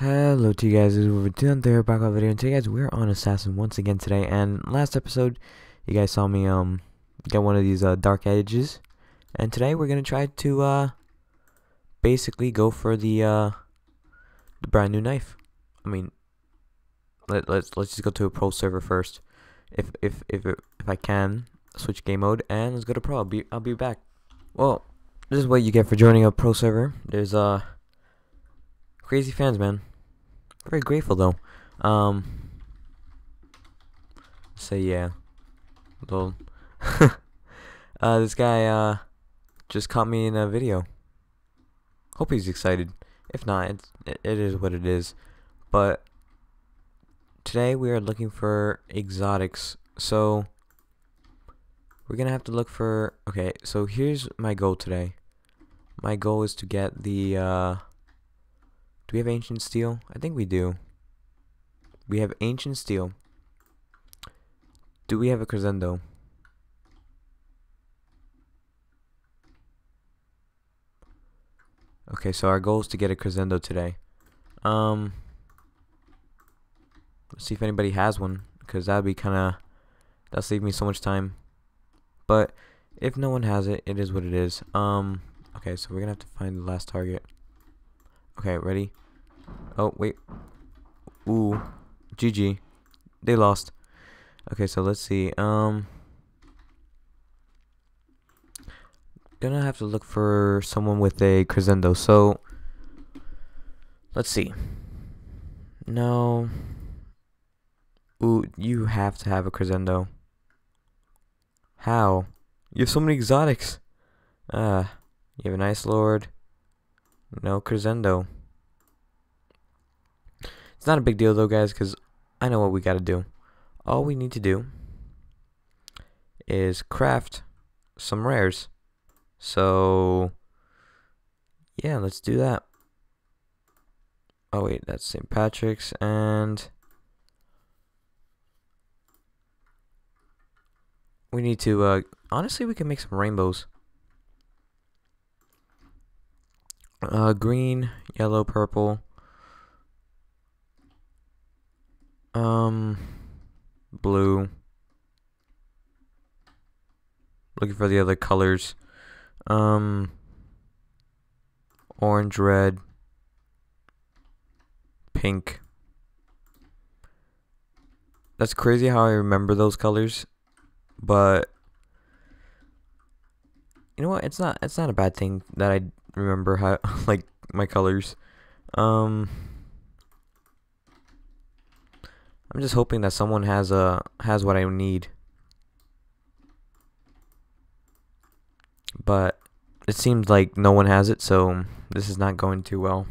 Hello to you guys, this is Wolverton there, back on the video, and today guys, we're on Assassin once again today, and last episode, you guys saw me, get one of these, dark edges, and today we're gonna try to, basically go for the brand new knife. I mean, let's just go to a pro server first, if I can, switch game mode, and let's go to pro. I'll be back. Well, this is what you get for joining a pro server. There's, crazy fans, man. Very grateful though. So yeah, lol. This guy just caught me in a video. Hope he's excited. If not, it is what it is. But today we are looking for exotics, so we're gonna have to look for. Okay, so here's my goal today. My goal is to get the. Do we have ancient steel? I think we do. We have ancient steel. Do we have a crescendo? Okay, so our goal is to get a crescendo today. Let's see if anybody has one, because that'd be kind of, that'll save me so much time. But if no one has it, it is what it is. Okay, so we're gonna have to find the last target. Okay, ready? Oh, wait. Ooh. GG. They lost. Okay, so let's see. Gonna have to look for someone with a crescendo, so let's see. No. Ooh, you have to have a crescendo. How? You have so many exotics. You have an ice lord. No crescendo. It's not a big deal though, guys, because I know what we gotta do. All we need to do is craft some rares. So yeah, let's do that. Oh wait, that's St. Patrick's and we need to honestly we can make some rainbows. Green, yellow, purple, blue. Looking for the other colors. Orange, red, pink. That's crazy how I remember those colors, but you know what? It's not a bad thing that I remember how like my colors. I'm just hoping that someone has what I need, but it seems like no one has it, so this is not going too well.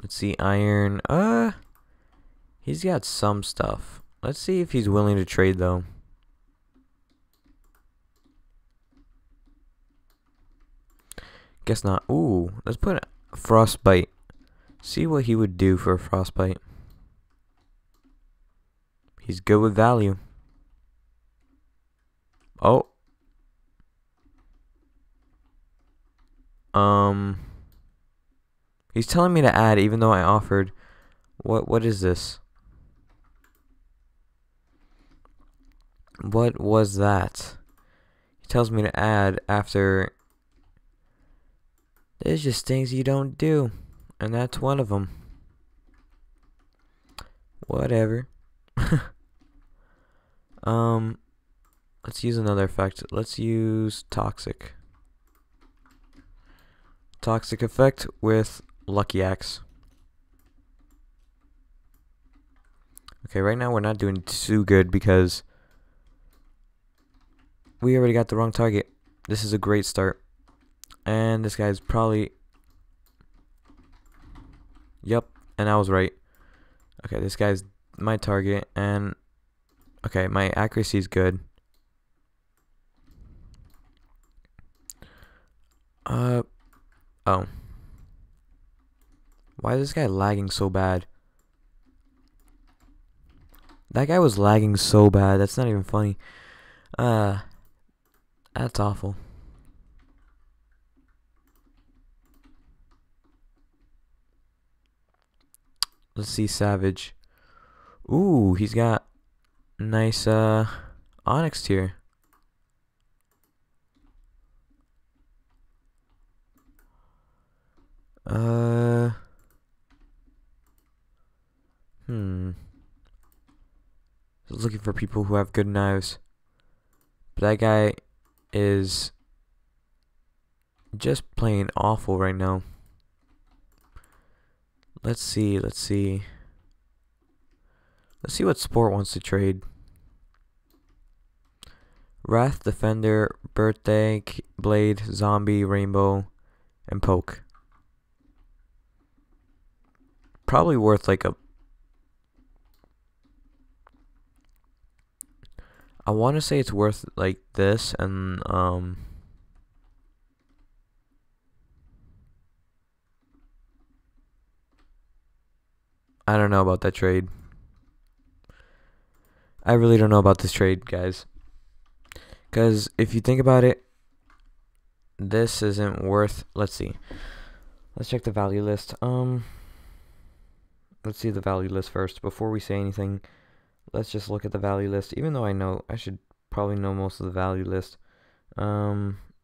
Let's see, iron. He's got some stuff. Let's see if he's willing to trade, though. Guess not. Ooh, let's put a Frostbite. See what he would do for a Frostbite. He's good with value. Oh. He's telling me to add, even though I offered. What is this? What was that? He tells me to add after. There's just things you don't do, and that's one of them. Whatever. Let's use another effect. Let's use toxic. Toxic effect with Lucky Axe. Okay, right now we're not doing too good because we already got the wrong target. This is a great start. And this guy's probably... Yep, and I was right. Okay, this guy's my target, and... Okay, my accuracy is good. Oh. Why is this guy lagging so bad? That guy was lagging so bad. That's not even funny. That's awful. Let's see Savage. Ooh, he's got nice Onyx here. I was looking for people who have good knives. But that guy is just plain awful right now. Let's see. Let's see what Sport wants to trade. Wrath, Defender, Birthday, Blade, Zombie, Rainbow, and Poke. Probably worth like a... I want to say it's worth like this and I don't know about that trade. I really don't know about this trade, guys. Because if you think about it, this isn't worth... Let's see. Let's check the value list. Let's see the value list first. Before we say anything, let's just look at the value list. Even though I know... I should probably know most of the value list. Let's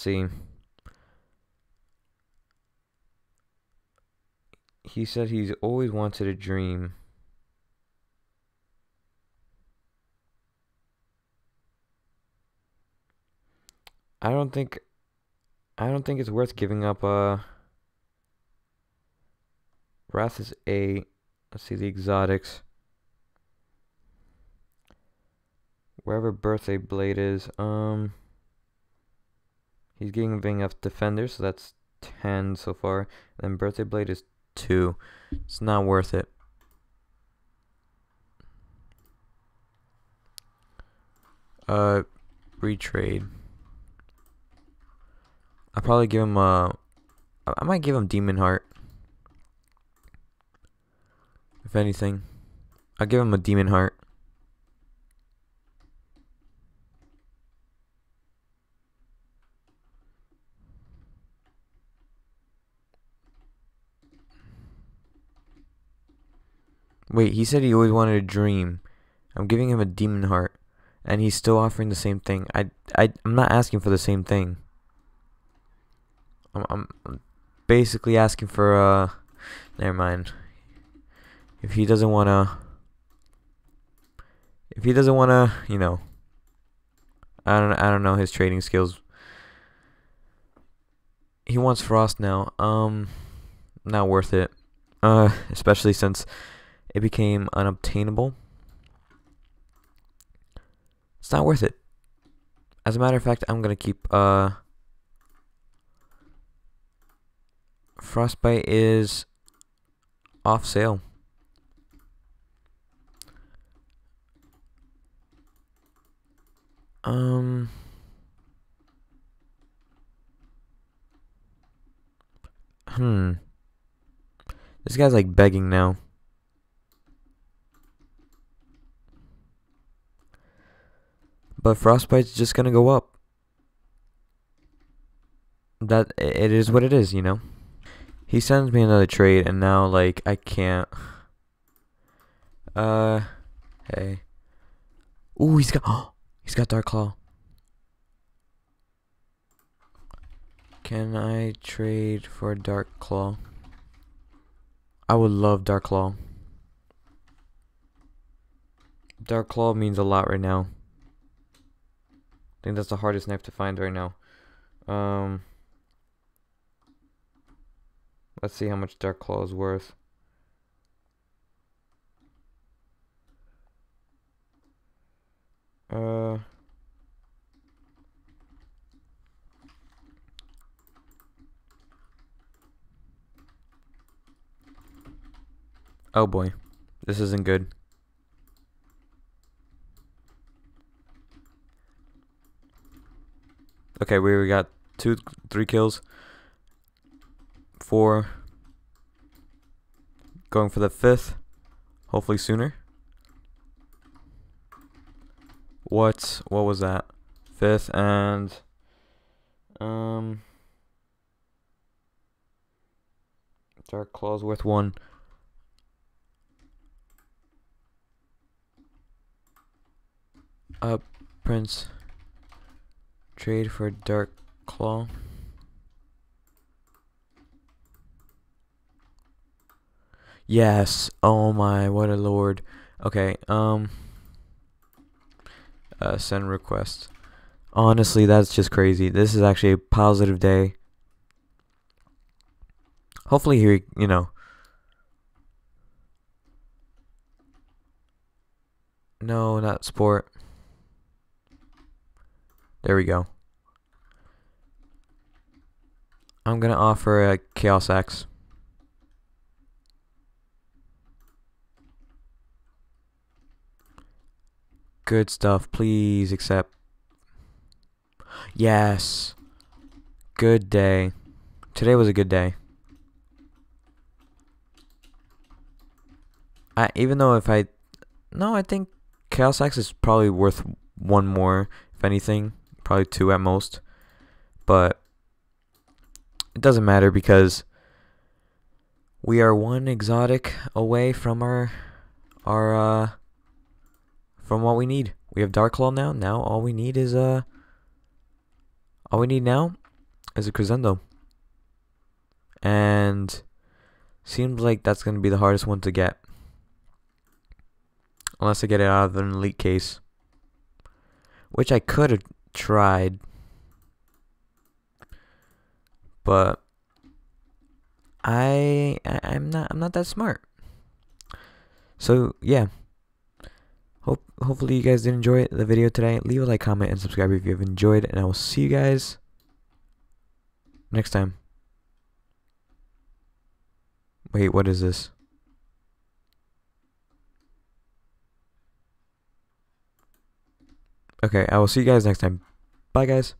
see. He said he's always wanted a dream. I don't think it's worth giving up. Wrath is A. Let's see the exotics. Wherever Birthday Blade is, he's giving up Defender, so that's 10 so far. Then Birthday Blade is 2. It's not worth it. Retrade. I'll probably give him I might give him Demon Heart. If anything, I'll give him a Demon Heart. Wait, he said he always wanted a dream. I'm giving him a Demon Heart, and he's still offering the same thing. I'm not asking for the same thing. I'm basically asking for never mind. If he doesn't wanna, you know, I don't know his trading skills. He wants Frost now. Not worth it. Especially since it became unobtainable. It's not worth it. As a matter of fact, I'm gonna keep Frostbite is off sale. This guy's like begging now. But Frostbite's just gonna go up. That it is what it is, you know. He sends me another trade, and now, like, I can't. Hey. Ooh, he's got Dark Claw. Can I trade for Dark Claw? I would love Dark Claw. Dark Claw means a lot right now. I think that's the hardest knife to find right now. Let's see how much Dark Claw is worth. Oh boy, this isn't good. Okay, we got 3 kills. 4, going for the 5th, hopefully sooner. What was that? this, and Dark Claws with one. Up Prince, trade for Dark Claw. Yes, oh my, what a lord. Okay, send request. Honestly, that's just crazy. This is actually a positive day. Hopefully here, you know. No, not sport. There we go. I'm gonna offer a Chaos Axe. Good stuff. Please accept. Yes. Good day. Today was a good day. Even though if I... No, I think Chaos Axe is probably worth one more, if anything. Probably two at most. But it doesn't matter because we are one exotic away from from what we need. We have Dark Claw now. Now all we need is a Crescendo. And seems like that's gonna be the hardest one to get. Unless I get it out of an elite case. Which I could have tried. But I'm not that smart. So yeah. Hopefully you guys did enjoy the video today. Leave a like, comment, and subscribe if you have enjoyed. And I will see you guys next time. Wait, what is this? Okay, I will see you guys next time. Bye, guys.